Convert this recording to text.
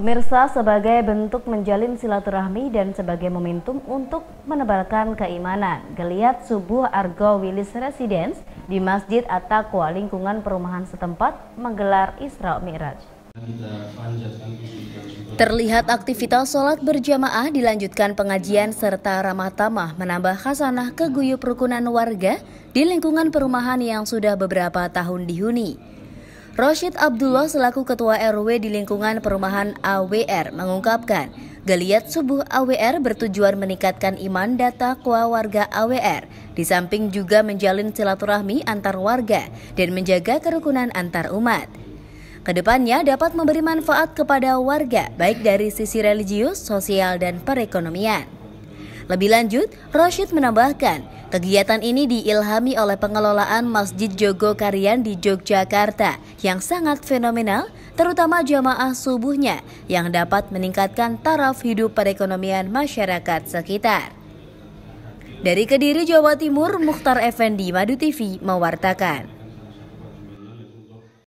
Pemirsa, sebagai bentuk menjalin silaturahmi dan sebagai momentum untuk menebalkan keimanan, geliat subuh Argo Wilis Residence di Masjid At-Taqwa lingkungan perumahan setempat menggelar Isra Mi'raj. Terlihat aktivitas sholat berjamaah dilanjutkan pengajian serta ramah tamah menambah khasanah keguyup rukunan warga di lingkungan perumahan yang sudah beberapa tahun dihuni. Rasyid Abdullah selaku Ketua RW di lingkungan perumahan AWR mengungkapkan, geliat subuh AWR bertujuan meningkatkan iman dan takwa warga AWR, di samping juga menjalin silaturahmi antar warga dan menjaga kerukunan antar umat. Kedepannya dapat memberi manfaat kepada warga baik dari sisi religius, sosial, dan perekonomian. Lebih lanjut, Rasyid menambahkan, kegiatan ini diilhami oleh pengelolaan Masjid Jogokaryan di Yogyakarta yang sangat fenomenal, terutama jamaah subuhnya yang dapat meningkatkan taraf hidup perekonomian masyarakat sekitar. Dari Kediri, Jawa Timur, Mukhtar Effendi, MaduTV mewartakan.